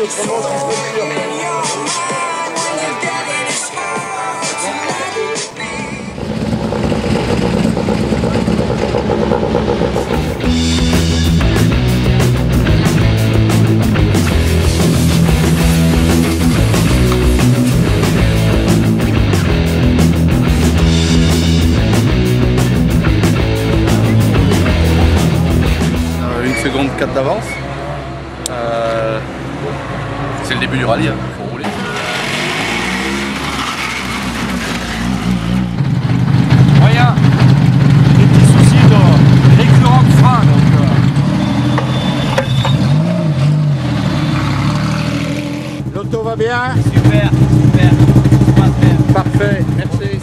Seconde 4 d'avance. C'est le début du rallye, faut rouler. Moyen, des petits soucis de récurrent de frein. L'auto va bien. Super, super, super. Parfait, merci.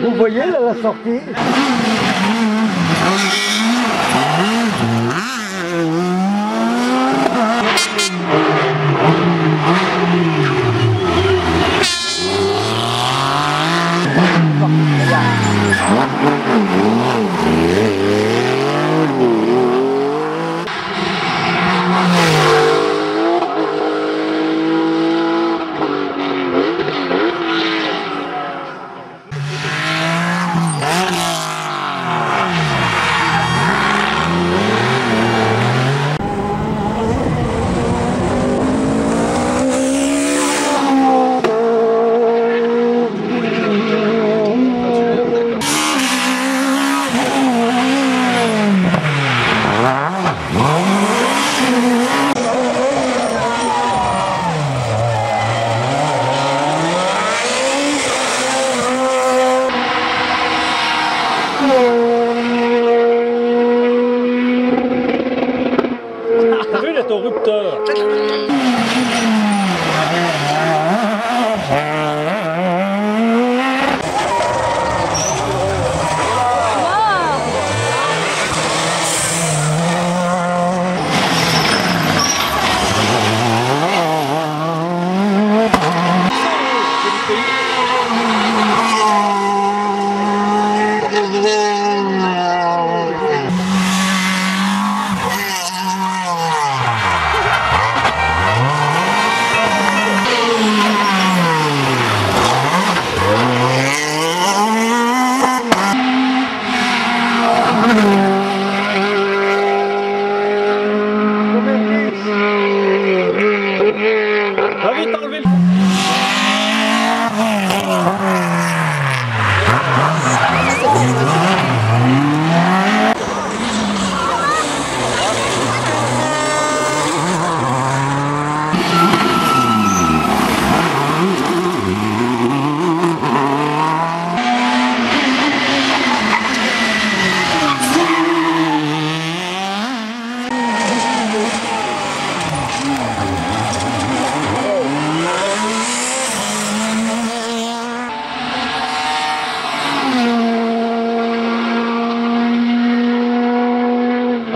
Vous voyez là la sortie.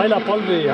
Baila polvi, ¿eh?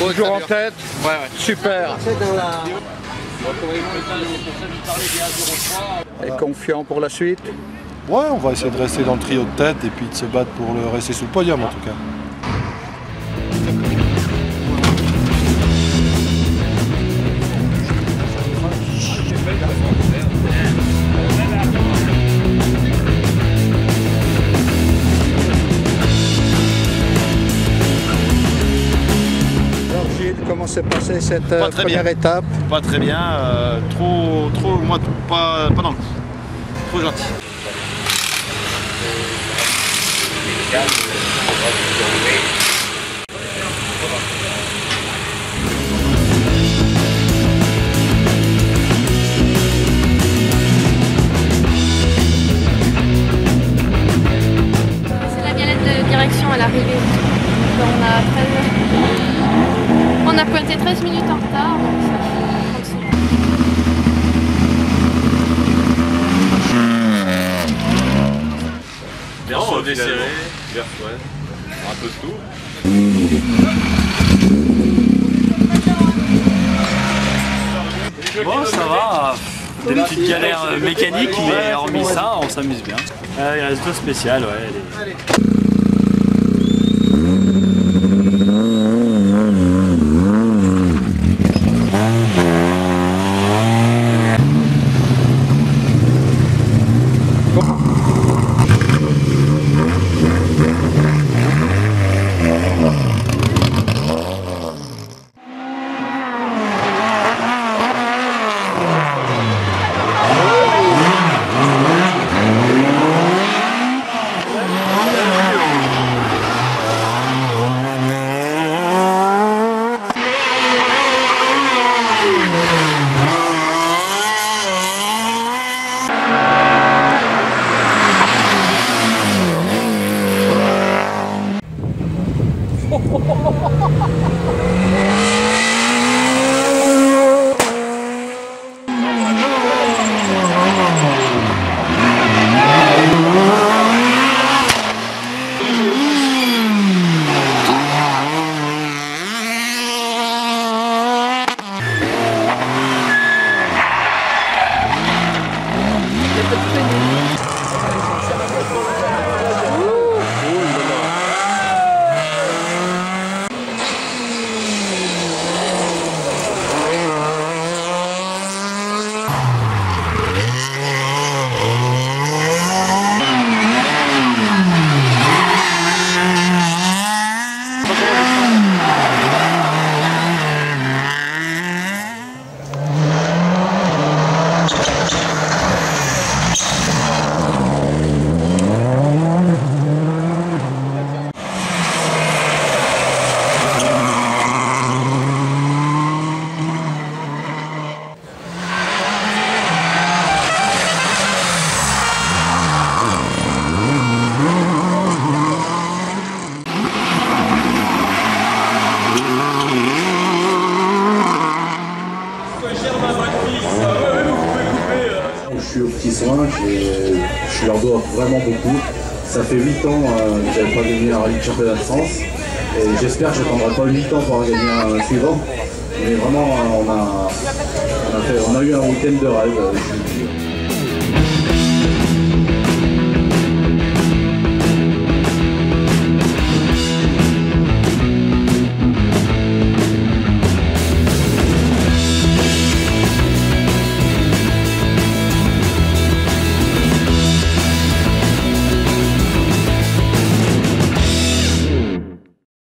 Toujours en tête, ouais, ouais. Super. Et confiant pour la suite? Ouais, on va essayer de rester dans le trio de tête et puis de se battre pour le rester sous le podium en tout cas. Comment s'est passée cette première étape? Pas très bien, moi, pas dans le coup. Trop gentil. C'est la galette de direction à l'arrivée. On a on a pointé 13 minutes en retard, donc ça continue. Verso, desserré, un peu de tout. Bon, ça va, des petites galères mécaniques, mais hormis ça, on s'amuse bien. Il reste deux spéciales, ouais. Je leur dois vraiment beaucoup. Ça fait 8 ans que j'avais pas gagné un rallye de championnat de France et j'espère que je n'attendrai pas 8 ans pour en gagner un suivant. Mais vraiment, on a eu un week-end de rêve.